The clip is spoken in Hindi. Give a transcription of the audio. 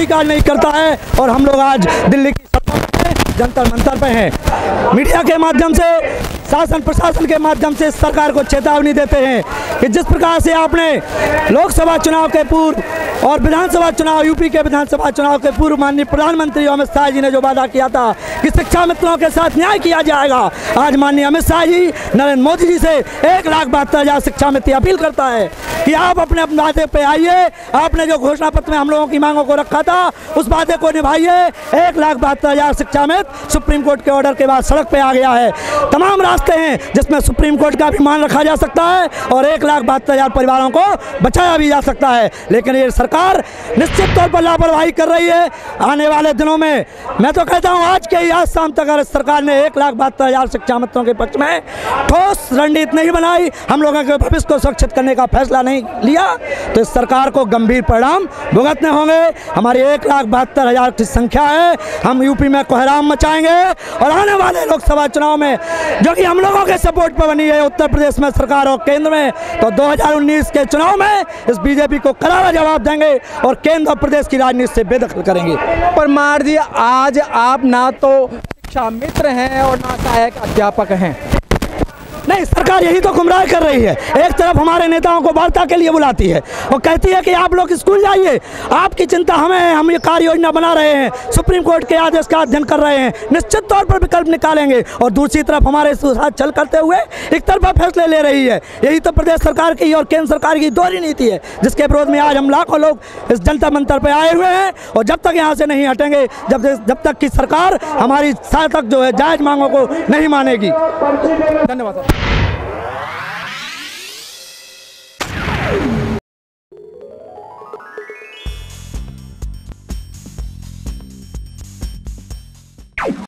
स्वीकार नहीं करता है और हम लोग आज दिल्ली की जंतर मंतर पे हैं। मीडिया के माध्यम से, शासन प्रशासन के माध्यम से सरकार को चेतावनी देते हैं कि जिस प्रकार से आपने लोकसभा चुनाव के पूर्व और विधानसभा चुनाव, यूपी के विधानसभा चुनाव के पूर्व माननीय प्रधानमंत्री अमित शाह जी ने जो वादा किया था कि शिक्षा मित्रों के साथ न्याय किया जाएगा, आज माननीय अमित शाह जी नरेंद्र मोदी जी से 1,72,000 शिक्षा मित्र अपील करता है कि आप अपने वादे पे आइए, आपने जो घोषणा पत्र में हम लोगों की मांगों को रखा था उस वादे को निभाइए। 1,72,000 शिक्षा मित्र सुप्रीम कोर्ट के ऑर्डर के बाद सड़क पे आ गया है। तमाम रास्ते हैं जिसमें सुप्रीम कोर्ट का भी मान रखा जा सकता है और 1,72,000 परिवारों को बचाया भी जा सकता है, लेकिन ये सरकार निश्चित तौर पर लापरवाही कर रही है। आने वाले दिनों में मैं तो कहता हूँ आज के ही आज शाम तक अगर सरकार ने 1,72,000 शिक्षा मित्रों के पक्ष में ठोस रणनीति नहीं बनाई, हम लोगों के भविष्य को सुरक्षित करने का फैसला नहीं लिया तो इस सरकार को गंभीर परिणाम भुगतने होंगे। हमारी 1,72,000 की संख्या है, हम यूपी में कोहराम मचाएंगे और आने वाले लोकसभा चुनाव में जो कि हम लोगों के सपोर्ट पर बनी है उत्तर प्रदेश में सरकार और केंद्र में, तो 2019 के चुनाव में इस बीजेपी को करारा जवाब देंगे और केंद्र और प्रदेश की राजनीति से बेदखल करेंगे। परमार जी, आज आप ना तो शिक्षा मित्र हैं और ना सहायक अध्यापक हैं। नहीं, सरकार यही तो गुमराह कर रही है। एक तरफ हमारे नेताओं को वार्ता के लिए बुलाती है और कहती है कि आप लोग स्कूल जाइए, आपकी चिंता हमें है, हम ये कार्य योजना बना रहे हैं, सुप्रीम कोर्ट के आदेश का अध्ययन कर रहे हैं, निश्चित तौर पर विकल्प निकालेंगे, और दूसरी तरफ हमारे साथ छल करते हुए एक तरफा फैसले ले रही है। यही तो प्रदेश सरकार की और केंद्र सरकार की दोहरी नीति है जिसके विरोध में आज हम लाखों लोग इस जंतर मंतर पर आए हुए हैं और जब तक यहाँ से नहीं हटेंगे, जब तक कि सरकार हमारी सार्थक जो है जायज़ मांगों को नहीं मानेगी। धन्यवाद।